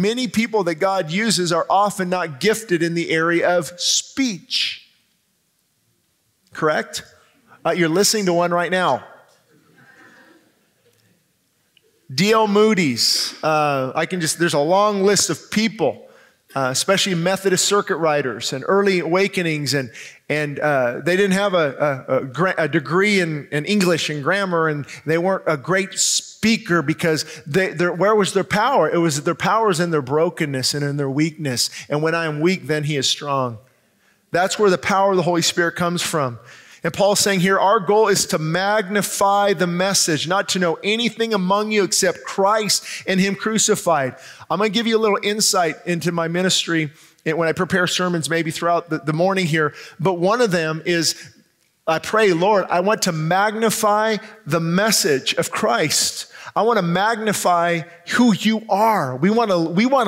many people that God uses are often not gifted in the area of speech. Correct? You're listening to one right now. D.L. Moody's. There's a long list of people, especially Methodist circuit riders and early awakenings, and they didn't have a degree in English and grammar, and they weren't a great speaker because where was their power? It was their power is in their brokenness and in their weakness. And when I am weak, then he is strong. That's where the power of the Holy Spirit comes from. And Paul's saying here, our goal is to magnify the message, not to know anything among you except Christ and him crucified. I'm going to give you a little insight into my ministry when I prepare sermons maybe throughout the morning here. But one of them is, I pray, Lord, I want to magnify the message of Christ. I want to magnify who you are. We want to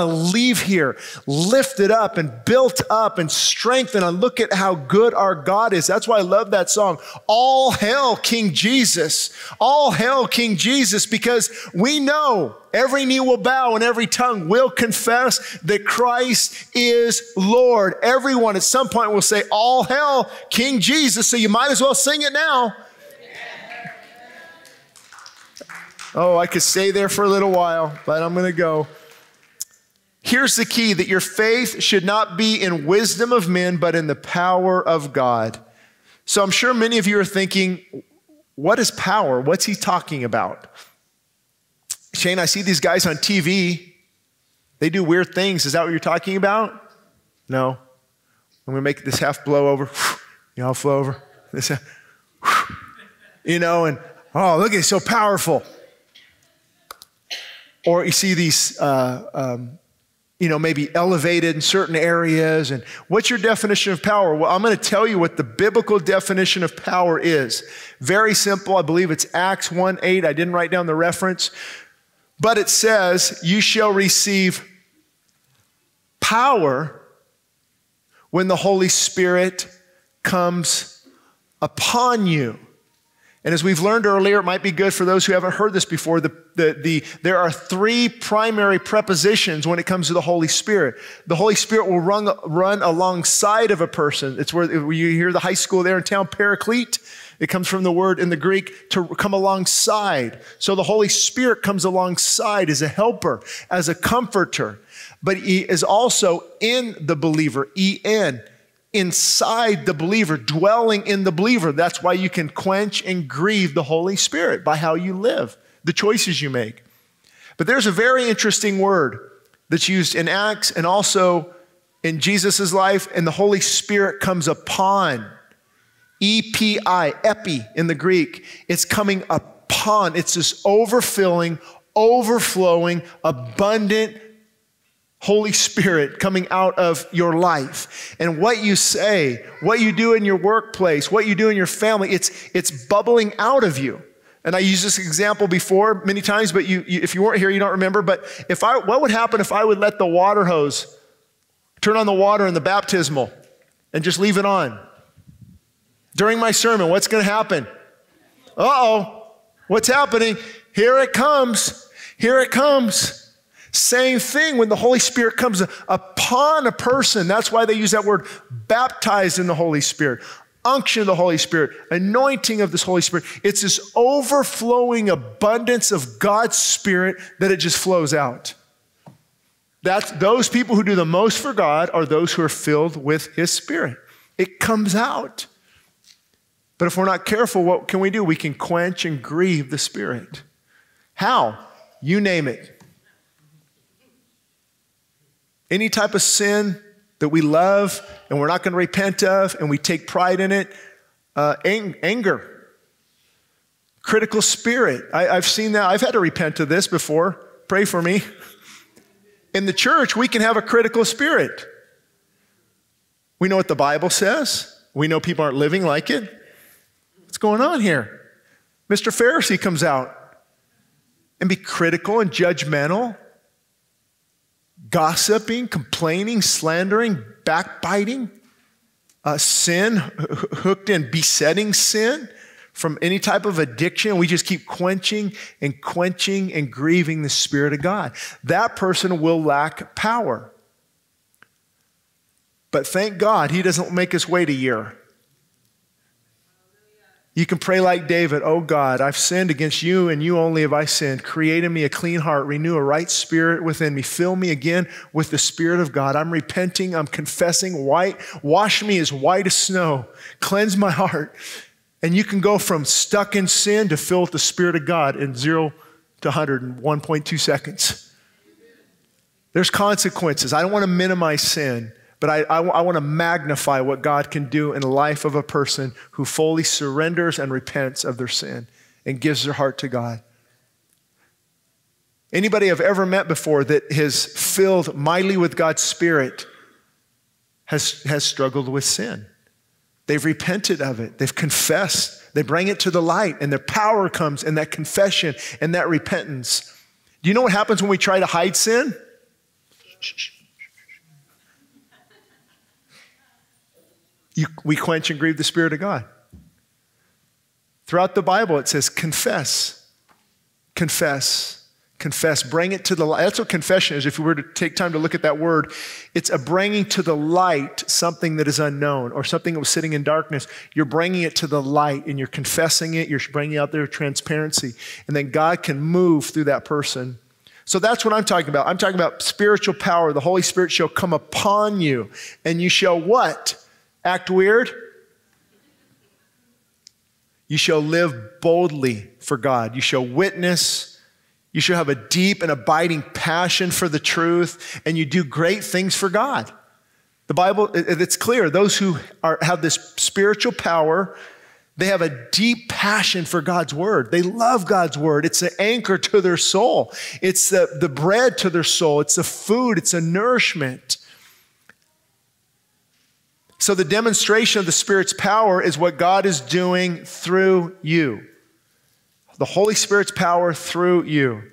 leave here lifted up and built up and strengthened. And look at how good our God is. That's why I love that song. All hail King Jesus. All hail King Jesus, because we know every knee will bow and every tongue will confess that Christ is Lord. Everyone at some point will say, all hail King Jesus. So you might as well sing it now. Oh, I could stay there for a little while, but I'm going to go. Here's the key, that your faith should not be in wisdom of men, but in the power of God. So I'm sure many of you are thinking, what is power? What's he talking about? Shane, I see these guys on TV. They do weird things. Is that what you're talking about? No. I'm going to make this half blow over. You all flow over. This half, you know, and oh, look, it's so powerful. Or you see these, maybe elevated in certain areas. And what's your definition of power? Well, I'm going to tell you what the biblical definition of power is. Very simple. I believe it's Acts 1.8. I didn't write down the reference. But it says, you shall receive power when the Holy Spirit comes upon you. And as we've learned earlier, it might be good for those who haven't heard this before, there are three primary prepositions when it comes to the Holy Spirit. The Holy Spirit will run alongside of a person. It's where you hear the high school there in town, paraclete. It comes from the word in the Greek to come alongside. So the Holy Spirit comes alongside as a helper, as a comforter. But he is also in the believer, E-N. Inside the believer, dwelling in the believer. That's why you can quench and grieve the Holy Spirit by how you live, the choices you make. But there's a very interesting word that's used in Acts and also in Jesus's life, and the Holy Spirit comes upon. E-P-I, epi in the Greek. It's coming upon. It's this overfilling, overflowing, abundant Holy Spirit coming out of your life. And what you say, what you do in your workplace, what you do in your family, it's bubbling out of you. And I used this example before many times, but if you weren't here, you don't remember. But what would happen if I would let the water hose turn on the water in the baptismal and just leave it on? During my sermon, what's going to happen? Uh-oh, what's happening? Here it comes. Here it comes. Same thing when the Holy Spirit comes upon a person. That's why they use that word baptized in the Holy Spirit, unction of the Holy Spirit, anointing of this Holy Spirit. It's this overflowing abundance of God's Spirit that it just flows out. Those people who do the most for God are those who are filled with his Spirit. It comes out. But if we're not careful, what can we do? We can quench and grieve the Spirit. How? You name it. Any type of sin that we love and we're not going to repent of and we take pride in it, anger, critical spirit. I've seen that. I've had to repent of this before. Pray for me. In the church, we can have a critical spirit. We know what the Bible says. We know people aren't living like it. What's going on here? Mr. Pharisee comes out and be critical and judgmental. Gossiping, complaining, slandering, backbiting, sin, hooked in besetting sin, from any type of addiction, we just keep quenching and grieving the Spirit of God. That person will lack power. But thank God he doesn't make us wait a year. You can pray like David, oh God, I've sinned against you and you only have I sinned. Create in me a clean heart, renew a right spirit within me. Fill me again with the Spirit of God. I'm repenting, I'm confessing, wash me as white as snow. Cleanse my heart. And you can go from stuck in sin to filled with the Spirit of God in 0 to 100 in 1.2 seconds. There's consequences. I don't want to minimize sin. But I want to magnify what God can do in the life of a person who fully surrenders and repents of their sin and gives their heart to God. Anybody I've ever met before that has filled mightily with God's Spirit has struggled with sin. They've repented of it. They've confessed. They bring it to the light, and their power comes in that confession and that repentance. Do you know what happens when we try to hide sin? We quench and grieve the Spirit of God. Throughout the Bible, it says confess, confess, confess. Bring it to the light. That's what confession is. If we were to take time to look at that word, it's a bringing to the light something that is unknown or something that was sitting in darkness. You're bringing it to the light and you're confessing it. You're bringing out their transparency. And then God can move through that person. So that's what I'm talking about. I'm talking about spiritual power. The Holy Spirit shall come upon you and you shall what? Act weird? You shall live boldly for God. You shall witness. You shall have a deep and abiding passion for the truth, and you do great things for God. The Bible, it's clear. Those who have this spiritual power, they have a deep passion for God's word. They love God's word. It's the anchor to their soul. It's the bread to their soul. It's the food. It's a nourishment. So the demonstration of the Spirit's power is what God is doing through you. The Holy Spirit's power through you.